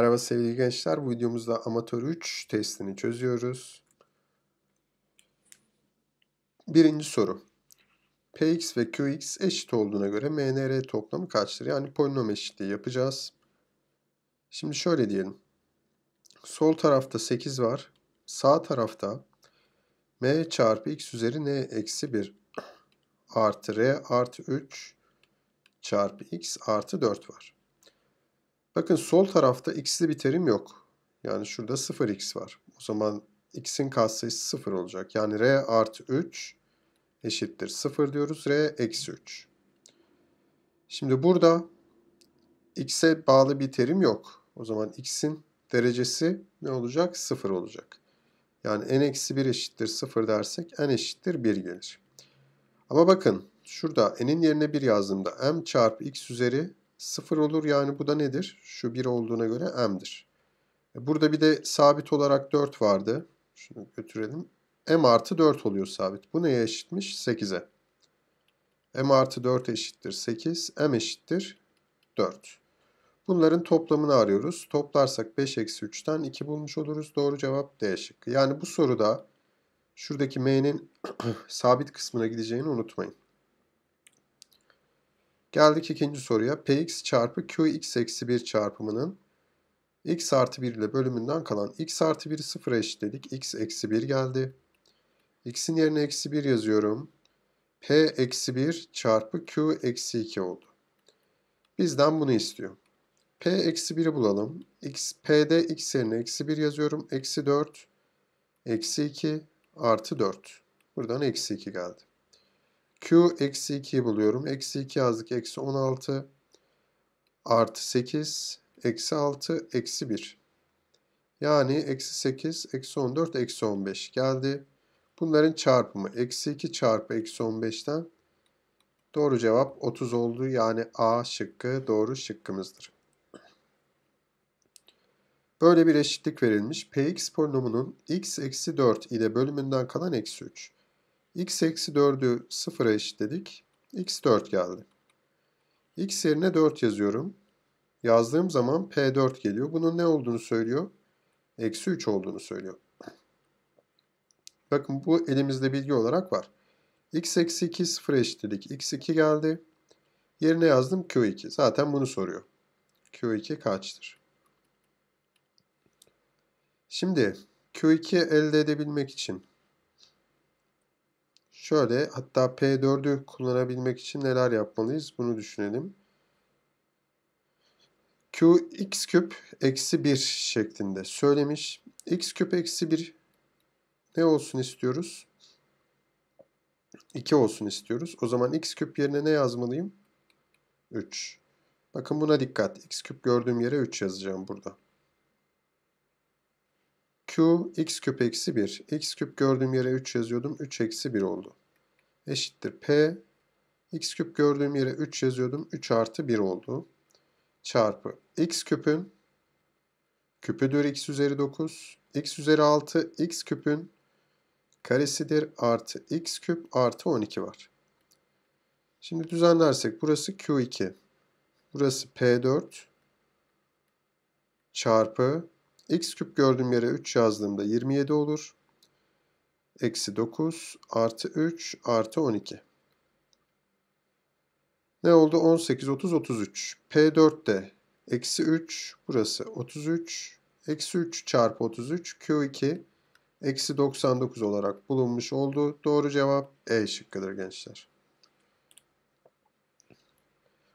Merhaba sevgili gençler, bu videomuzda amatör 3 testini çözüyoruz. Birinci soru. Px ve Qx eşit olduğuna göre MNR toplamı kaçtır? Yani polinom eşitliği yapacağız. Şimdi şöyle diyelim. Sol tarafta 8 var. Sağ tarafta M çarpı x üzeri n eksi 1 artı r artı 3 çarpı x artı 4 var. Bakın sol tarafta x'li bir terim yok. Yani şurada 0x var. O zaman x'in katsayısı 0 olacak. Yani r artı 3 eşittir 0 diyoruz. R eksi 3. Şimdi burada x'e bağlı bir terim yok. O zaman x'in derecesi ne olacak? 0 olacak. Yani n eksi 1 eşittir 0 dersek n eşittir 1 gelir. Ama bakın şurada n'in yerine 1 yazdığımda m çarpı x üzeri 0 olur. Yani bu da nedir? Şu 1 olduğuna göre m'dir. Burada bir de sabit olarak 4 vardı. Şunu götürelim. M artı 4 oluyor sabit. Bu neye eşitmiş? 8'e. M artı 4 eşittir 8. M eşittir 4. Bunların toplamını arıyoruz. Toplarsak 5 eksi 3'ten 2 bulmuş oluruz. Doğru cevap D şıkkı. Yani bu soruda şuradaki m'nin sabit kısmına gideceğini unutmayın. Geldik ikinci soruya. Px çarpı Qx eksi 1 çarpımının x artı 1 ile bölümünden kalan x artı 1'i 0'a eşitledik. X eksi 1 geldi. X'in yerine eksi 1 yazıyorum. P eksi 1 çarpı Q eksi 2 oldu. Bizden bunu istiyor. P eksi 1'i bulalım. P'de x yerine eksi 1 yazıyorum. Eksi 4 eksi 2 artı 4. Buradan eksi 2 geldi. Q eksi 2'yi buluyorum. Eksi 2 yazdık. Eksi 16 artı 8 eksi 6 eksi 1. Yani eksi 8 eksi 14 eksi 15 geldi. Bunların çarpımı eksi 2 çarpı eksi 15'ten doğru cevap 30 oldu. Yani A şıkkı doğru şıkkımızdır. Böyle bir eşitlik verilmiş. Px polinomunun x eksi 4 ile bölümünden kalan eksi 3. X eksi 4'ü 0'a eşitledik. X 4 geldi. X yerine 4 yazıyorum. Yazdığım zaman P4 geliyor. Bunun ne olduğunu söylüyor? Eksi 3 olduğunu söylüyor. Bakın bu elimizde bilgi olarak var. X eksi 2 0'a eşitledik. X 2 geldi. Yerine yazdım Q2. Zaten bunu soruyor. Q2 kaçtır? Şimdi Q2'yi elde edebilmek için şöyle, hatta P4'ü kullanabilmek için neler yapmalıyız? Bunu düşünelim. Qx küp eksi 1 şeklinde söylemiş. X küp eksi 1 ne olsun istiyoruz? 2 olsun istiyoruz. O zaman x küp yerine ne yazmalıyım? 3. Bakın buna dikkat. X küp gördüğüm yere 3 yazacağım burada. Qx küp eksi 1. X küp gördüğüm yere 3 yazıyordum. 3 eksi 1 oldu. Eşittir P. X küp gördüğüm yere 3 yazıyordum. 3 artı 1 oldu. Çarpı x küpün küpüdür x üzeri 9. X üzeri 6 x küpün karesidir artı x küp artı 12 var. Şimdi düzenlersek burası Q2. Burası P4 çarpı x küp gördüğüm yere 3 yazdığımda 27 olur. Eksi 9 artı 3 artı 12. Ne oldu? 18, 30, 33. P4'te eksi 3. Burası 33. Eksi 3 çarpı 33. Q2 eksi 99 olarak bulunmuş oldu. Doğru cevap E şıkkıdır gençler.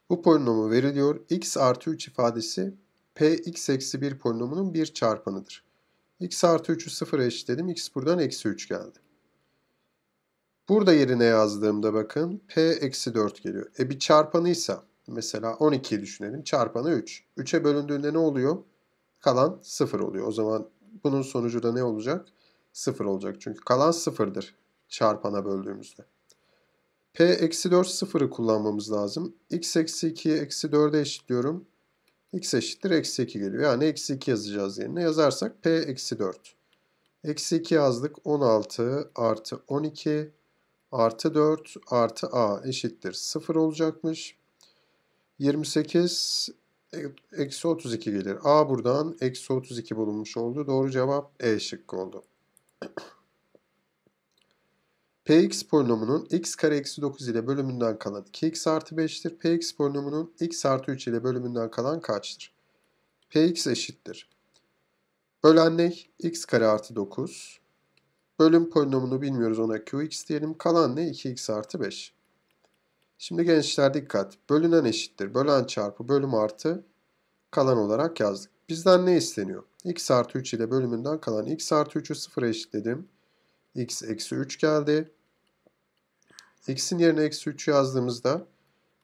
Bu polinomu veriliyor. X artı 3 ifadesi Px eksi 1 polinomunun bir çarpanıdır. X artı 3'ü 0'a eşitledim. X buradan eksi 3 geldi. Burada yerine yazdığımda bakın P eksi 4 geliyor. Bir çarpanıysa mesela 12'yi düşünelim. Çarpanı 3. 3'e bölündüğünde ne oluyor? Kalan 0 oluyor. O zaman bunun sonucu da ne olacak? 0 olacak. Çünkü kalan 0'dır çarpana böldüğümüzde. P eksi 4 0'ı kullanmamız lazım. X eksi 2'yi eksi 4'e eşitliyorum. X eşittir eksi 2 geliyor. Yani eksi 2 yazacağız yerine. Yazarsak P eksi 4. Eksi 2 yazdık. 16 artı 12 artı 4 artı a eşittir 0 olacakmış. 28 eksi 32 gelir. A buradan eksi 32 bulunmuş oldu. Doğru cevap E şıkkı oldu. Px polinomunun x kare eksi 9 ile bölümünden kalan 2x artı 5'tir. Px polinomunun x artı 3 ile bölümünden kalan kaçtır? Px eşittir. Bölen ne? X kare artı 9. Bölüm polinomunu bilmiyoruz, ona qx diyelim. Kalan ne? 2x artı 5. Şimdi gençler dikkat. Bölünen eşittir. Bölen çarpı bölüm artı kalan olarak yazdık. Bizden ne isteniyor? X artı 3 ile bölümünden kalan x artı 3'ü 0'a eşitledim. X eksi 3 geldi. X'in yerine eksi 3 yazdığımızda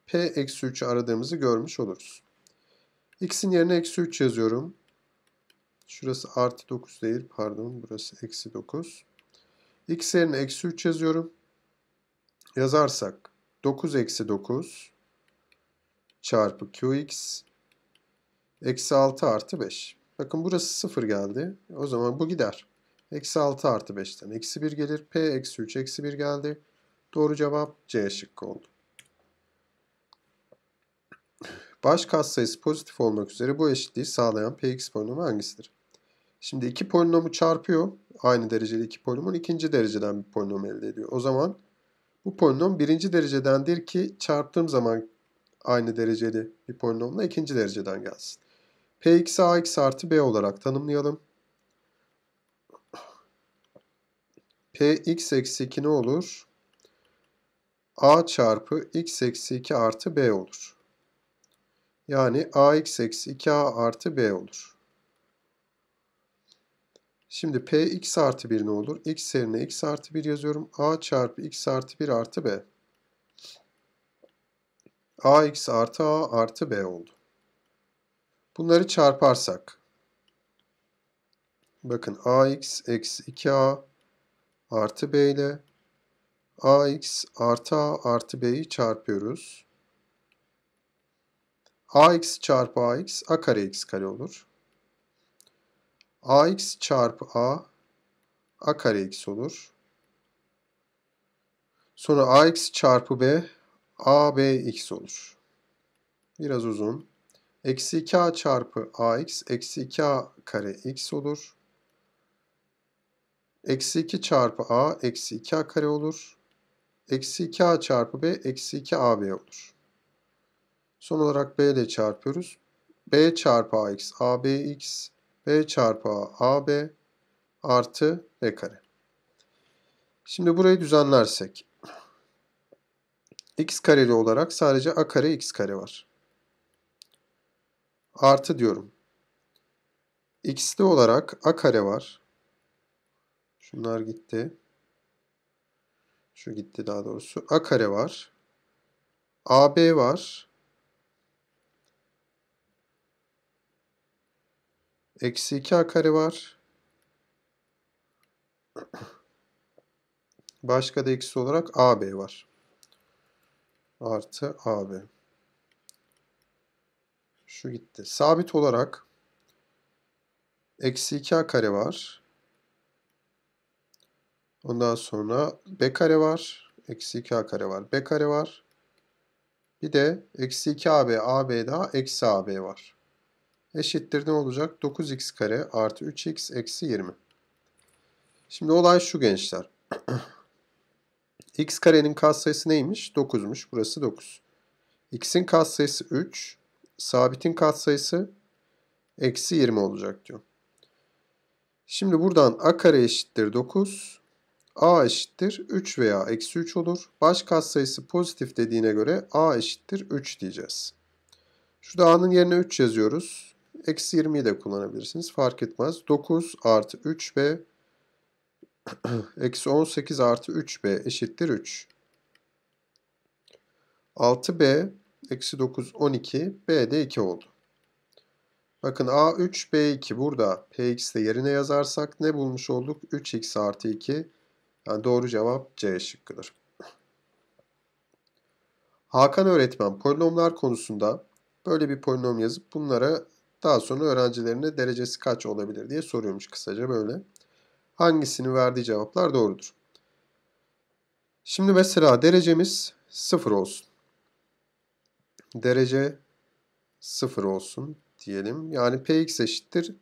P eksi 3'ü aradığımızı görmüş oluruz. X'in yerine eksi 3 yazıyorum. Şurası artı 9 değil. Pardon, burası eksi 9. X yerine eksi 3 yazıyorum. Yazarsak 9 eksi 9 çarpı qx eksi 6 artı 5. Bakın burası 0 geldi. O zaman bu gider. Eksi 6 artı 5'ten eksi 1 gelir. P eksi 3 eksi 1 geldi. Doğru cevap C şıkkı oldu. Baş katsayısı pozitif olmak üzere bu eşitliği sağlayan Px polinomu hangisidir? Şimdi iki polinomu çarpıyor. Aynı dereceli iki polinomun ikinci dereceden bir polinom elde ediyor. O zaman bu polinom birinci derecedendir ki çarptığım zaman aynı dereceli bir polinomla ikinci dereceden gelsin. Px ax artı b olarak tanımlayalım. Px eksi 2 ne olur? A çarpı x eksi 2 artı b olur. Yani ax eksi 2a artı b olur. Şimdi px artı 1 ne olur? X yerine x artı 1 yazıyorum. A çarpı x artı 1 artı b. ax artı a artı b oldu. Bunları çarparsak. Bakın ax eksi 2a artı b ile ax artı a artı b'yi çarpıyoruz. Ax çarpı ax a kare x kare olur. Ax çarpı a a kare x olur. Sonra ax çarpı b a b x olur. Biraz uzun. Eksi 2a çarpı ax eksi 2a kare x olur. Eksi 2 çarpı a eksi 2a kare olur. Eksi 2a çarpı b eksi 2ab olur. Son olarak b ile çarpıyoruz. B çarpı ax abx b çarpı ab artı b kare. Şimdi burayı düzenlersek x kareli olarak sadece a kare x kare var. Artı diyorum. X'li olarak a kare var. Şunlar gitti. Şu gitti daha doğrusu. A kare var. AB var. Eksi 2a kare var. Başka da eksi olarak AB var. Artı AB. Şu gitti. Sabit olarak eksi 2a kare var. Ondan sonra b kare var. Eksi 2a kare var. B kare var. Bir de eksi 2ab, ab daha eksi ab var. Eşittir ne olacak? 9x kare artı 3x eksi 20. Şimdi olay şu gençler. X karenin katsayısı neymiş? 9'muş. Burası 9. X'in katsayısı 3. Sabitin katsayısı eksi 20 olacak diyor. Şimdi buradan a kare eşittir 9. A eşittir 3 veya eksi 3 olur. Baş katsayısı pozitif dediğine göre a eşittir 3 diyeceğiz. Şurada a'nın yerine 3 yazıyoruz. Eksi 20'yi de kullanabilirsiniz. Fark etmez. 9 artı 3b eksi 18 artı 3b eşittir 3. 6b eksi 9 12. B de 2 oldu. Bakın a3 b2 burada px de yerine yazarsak ne bulmuş olduk? 3x artı 2. Yani doğru cevap C şıkkıdır. Hakan öğretmen polinomlar konusunda böyle bir polinom yazıp bunlara daha sonra öğrencilerine derecesi kaç olabilir diye soruyormuş kısaca böyle. Hangisini verdiği cevaplar doğrudur. Şimdi mesela derecemiz 0 olsun. Derece 0 olsun diyelim. Yani px eşittir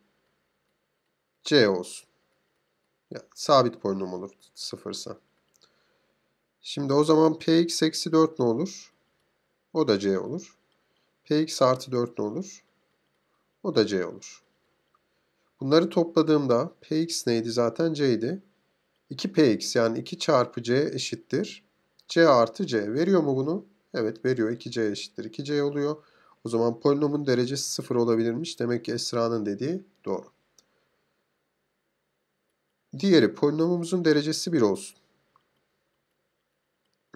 c olsun. Yani sabit polinom olur 0 ise. Şimdi o zaman px eksi 4 ne olur? O da c olur. px artı 4 ne olur? O da c olur. Bunları topladığımda px neydi zaten? C'ydi. 2px yani 2 çarpı c eşittir c artı c. Veriyor mu bunu? Evet veriyor. 2c eşittir 2c oluyor. O zaman polinomun derecesi 0 olabilirmiş. Demek ki Esra'nın dediği doğru. Diğeri polinomumuzun derecesi 1 olsun.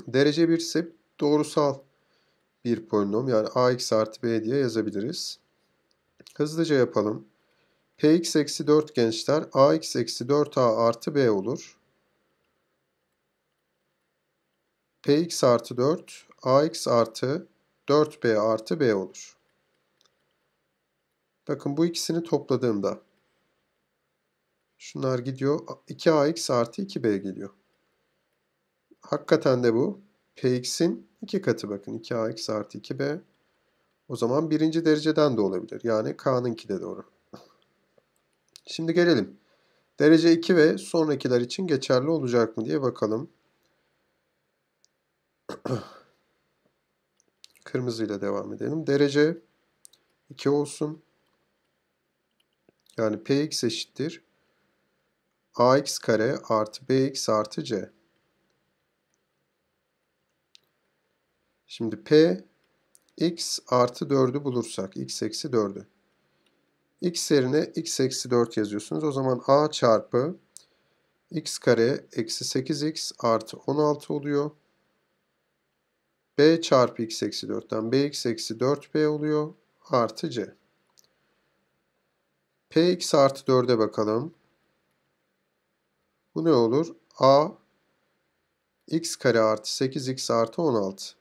Derece 1 ise doğrusal bir polinom. Yani ax artı b diye yazabiliriz. Hızlıca yapalım. Px eksi 4 gençler ax eksi 4a artı b olur. Px artı 4 ax artı 4b artı b olur. Bakın bu ikisini topladığımda şunlar gidiyor. 2ax artı 2b geliyor. Hakikaten de bu px'in 2 katı bakın. 2ax artı 2b. O zaman birinci dereceden de olabilir. Yani k'nınki de doğru. Şimdi gelelim. Derece 2 ve sonrakiler için geçerli olacak mı diye bakalım. Kırmızıyla devam edelim. Derece 2 olsun. Yani px eşittir ax kare artı bx artı c. Şimdi p x artı 4'ü bulursak x eksi 4'ü. X yerine x eksi 4 yazıyorsunuz. O zaman a çarpı x kare eksi 8x artı 16 oluyor. B çarpı x eksi 4'ten bx eksi 4b oluyor. Artı c. Px artı 4'e bakalım. Bu ne olur? A x kare artı 8x artı 16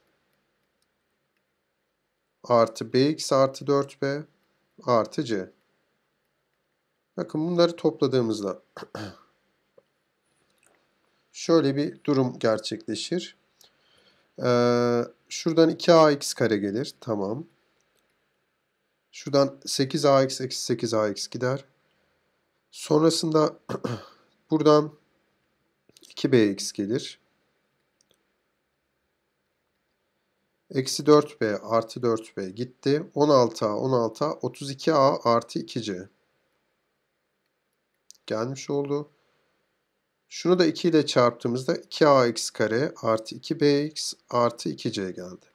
artı bx artı 4b artı c. Bakın bunları topladığımızda şöyle bir durum gerçekleşir. Şuradan 2ax kare gelir. Tamam. Şuradan 8ax eksi 8ax gider. Sonrasında buradan 2bx gelir. Eksi 4b artı 4b gitti. 16a 16a 32a artı 2c. Gelmiş oldu. Şunu da 2 ile çarptığımızda 2ax kare artı 2bx artı 2c geldi.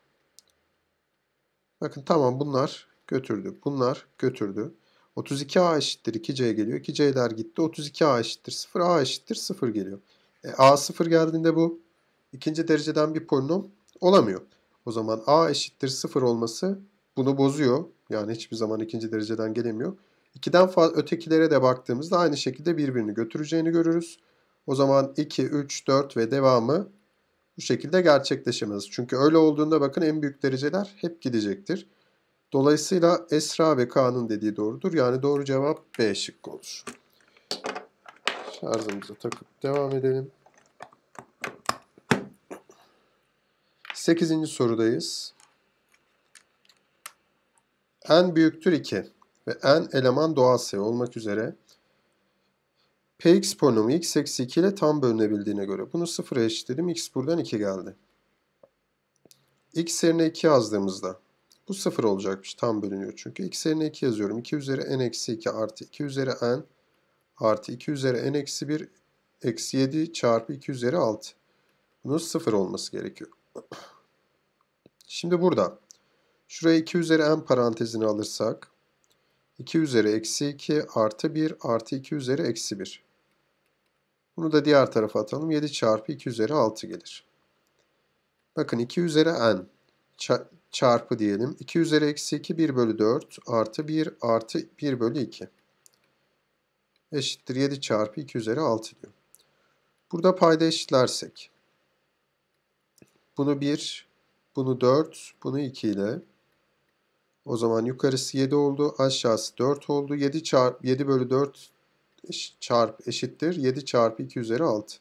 Bakın tamam bunlar götürdü. Bunlar götürdü. 32a eşittir 2c geliyor. 2c'ler gitti. 32a eşittir 0. a eşittir 0 geliyor. A 0 geldiğinde bu ikinci dereceden bir polinom olamıyor. O zaman a eşittir 0 olması bunu bozuyor. Yani hiçbir zaman ikinci dereceden gelemiyor. 2'den fazla ötekilere de baktığımızda aynı şekilde birbirini götüreceğini görürüz. O zaman 2, 3, 4 ve devamı bu şekilde gerçekleşemez. Çünkü öyle olduğunda bakın en büyük dereceler hep gidecektir. Dolayısıyla Esra ve Kaan'ın dediği doğrudur. Yani doğru cevap B şıkkı olur. Şarjımızı takıp devam edelim. 8. sorudayız. N büyüktür 2 ve n eleman doğal sayı olmak üzere px polinomu x eksi 2 ile tam bölünebildiğine göre bunu 0'a eşitledim. X buradan 2 geldi. X yerine 2 yazdığımızda bu 0 olacakmış. Tam bölünüyor çünkü. X yerine 2 yazıyorum. 2 üzeri n eksi 2 artı 2 üzeri n artı 2 üzeri n eksi 1 eksi 7 çarpı 2 üzeri 6. Bunun 0 olması gerekiyor. Şimdi burada şuraya 2 üzeri n parantezini alırsak 2 üzeri eksi 2 artı 1 artı 2 üzeri eksi 1. Bunu da diğer tarafa atalım. 7 çarpı 2 üzeri 6 gelir. Bakın 2 üzeri n çarpı diyelim. 2 üzeri eksi 2 1 bölü 4 artı 1 artı 1 bölü 2. Eşittir 7 çarpı 2 üzeri 6 diyor. Burada payda eşitlersek. Bunu 1, bunu 4, bunu 2 ile. O zaman yukarısı 7 oldu. Aşağısı 4 oldu. 7 bölü 4 eşittir. 7 çarpı 2 üzeri 6.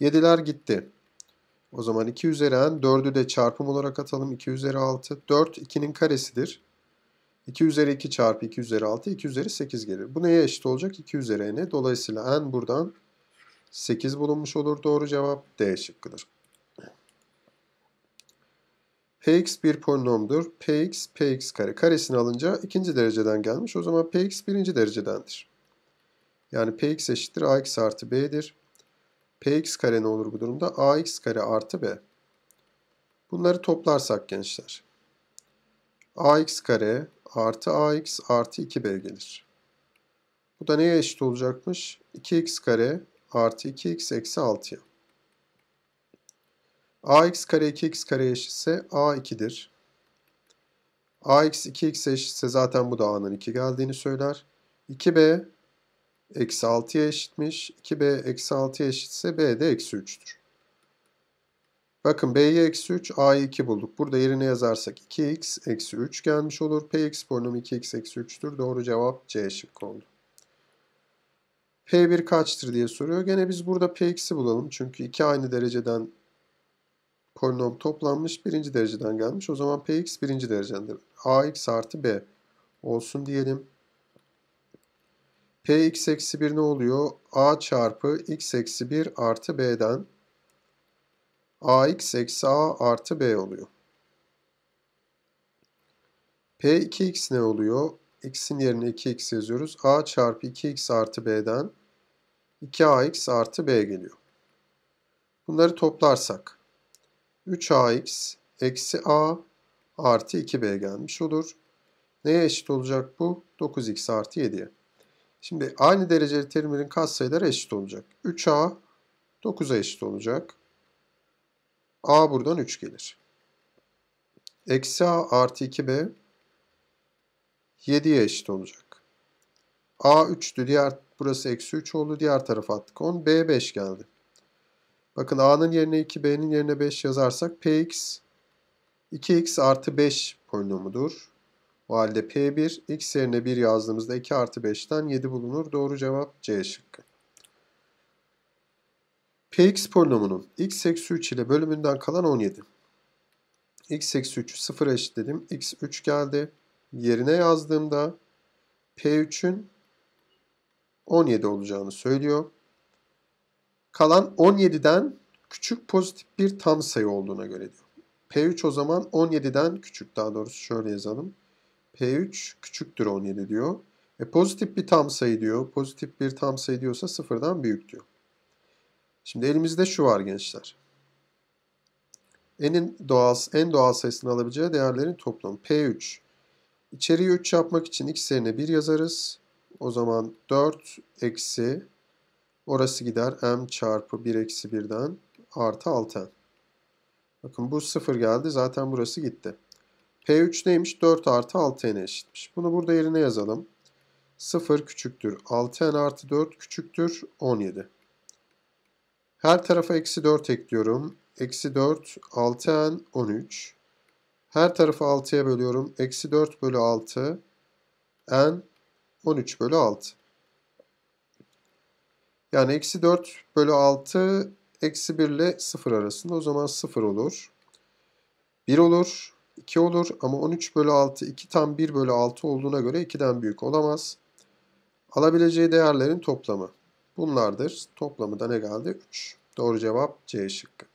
7'ler gitti. O zaman 2 üzeri n. 4'ü de çarpım olarak atalım. 2 üzeri 6. 4 2'nin karesidir. 2 üzeri 2 çarpı 2 üzeri 6, 2 üzeri 8 gelir. Bu neye eşit olacak? 2 üzeri n. Dolayısıyla n buradan 8 bulunmuş olur. Doğru cevap D şıkkıdır. Px bir polinomdur. Px, px kare. Karesini alınca ikinci dereceden gelmiş. O zaman px birinci derecedendir. Yani px eşittir ax artı b'dir. Px kare ne olur bu durumda? Ax kare artı b. Bunları toplarsak gençler. Ax kare artı ax artı 2b gelir. Bu da neye eşit olacakmış? 2x kare artı 2x eksi 6'ya. Ax kare 2x kare eşitse a 2'dir. Ax 2x eşitse zaten bu da a'nın 2 geldiğini söyler. 2b eksi 6'ya eşitmiş. 2b eksi 6'ya eşitse b de eksi 3'tür. Bakın b'yi eksi 3, a'yı 2 bulduk. Burada yerine yazarsak 2x eksi 3 gelmiş olur. Px polinomu 2x eksi 3'tür. Doğru cevap C şıkkı oldu. P1 kaçtır diye soruyor. Gene biz burada px'i bulalım. Çünkü iki aynı dereceden polinom toplanmış. Birinci dereceden gelmiş. O zaman px birinci derecedendir. Ax artı b olsun diyelim. Px eksi 1 ne oluyor? A çarpı x eksi 1 artı b'den ax eksi a artı b oluyor. P2x ne oluyor? X'in yerine 2x yazıyoruz. A çarpı 2x artı b'den 2ax artı b geliyor. Bunları toplarsak 3ax eksi a artı 2b gelmiş olur. Neye eşit olacak bu? 9x artı 7'ye. Şimdi aynı dereceli terimlerin katsayıları eşit olacak. 3a 9'a eşit olacak. A buradan 3 gelir. Eksi a artı 2b 7'ye eşit olacak. A 3'tü. Burası eksi 3 oldu. Diğer tarafa attık 10. B 5 geldi. Bakın a'nın yerine 2, b'nin yerine 5 yazarsak px 2x artı 5 polinomudur. O halde p1 x yerine 1 yazdığımızda 2 artı 5'ten 7 bulunur. Doğru cevap C şıkkı. Px polinomunun x eksi 3 ile bölümünden kalan 17. x eksi 3'ü 0 eşitledim. x 3 geldi. Yerine yazdığımda p3'ün 17 olacağını söylüyor. Kalan 17'den küçük pozitif bir tam sayı olduğuna göre diyor. p3 o zaman 17'den küçük, daha doğrusu şöyle yazalım. p3 küçüktür 17 diyor. Pozitif bir tam sayı diyor. Pozitif bir tam sayı diyorsa sıfırdan büyük diyor. Şimdi elimizde şu var gençler. En doğal sayısını alabileceği değerlerin toplamı p3. İçeriye 3 yapmak için x yerine 1 yazarız. O zaman 4 eksi orası gider m çarpı 1 eksi 1'den artı 6m. Bakın bu 0 geldi. Zaten burası gitti. P3 neymiş? 4 artı 6n eşitmiş. Bunu burada yerine yazalım. 0 küçüktür 6n artı 4 küçüktür 17. Her tarafa eksi 4 ekliyorum. Eksi 4 6n 13. Her tarafı 6'ya bölüyorum. Eksi 4 bölü 6 n 13 bölü 6. Yani eksi 4 bölü 6 eksi 1 ile 0 arasında. O zaman 0 olur. 1 olur. 2 olur. Ama 13 bölü 6 2 tam 1 bölü 6 olduğuna göre 2'den büyük olamaz. Alabileceği değerlerin toplamı bunlardır. Toplamı da ne geldi? 3. Doğru cevap C şıkkı.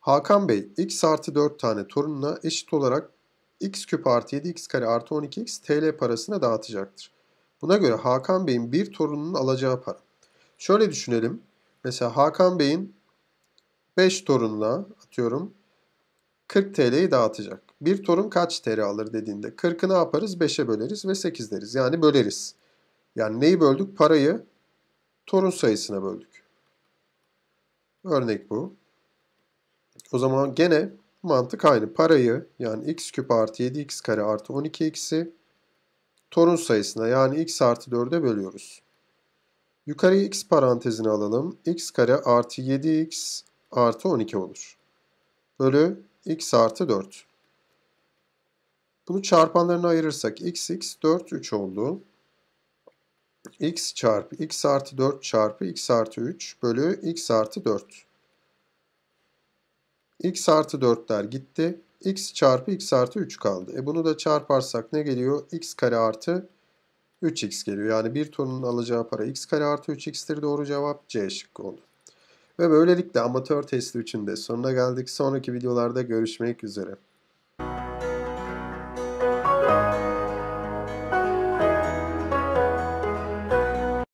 Hakan Bey x artı 4 tane torununa eşit olarak x küp artı 7 x kare artı 12x TL parasına dağıtacaktır. Buna göre Hakan Bey'in bir torununun alacağı para. Şöyle düşünelim. Mesela Hakan Bey'in 5 torununa atıyorum 40 TL'yi dağıtacak. Bir torun kaç TL alır dediğinde 40'ı ne yaparız? 5'e böleriz ve 8 deriz. Yani böleriz. Yani neyi böldük? Parayı torun sayısına böldük. Örnek bu. O zaman gene mantık aynı. Parayı yani x küp artı 7 x kare artı 12x'i torun sayısına yani x artı 4'e bölüyoruz. Yukarıya x parantezine alalım. x kare artı 7x artı 12 olur. Bölü x artı 4. Bunu çarpanlarına ayırırsak x 4 3 oldu. x çarpı x artı 4 çarpı x artı 3 bölü x artı 4. X artı 4'ler gitti. x çarpı x artı 3 kaldı. Bunu da çarparsak ne geliyor? X kare artı 3x geliyor. Yani bir tonun alacağı para x kare artı 3x'tir. Doğru cevap C şıkkı oldu. Ve böylelikle amatör testi 3'ün de sonuna geldik. Sonraki videolarda görüşmek üzere.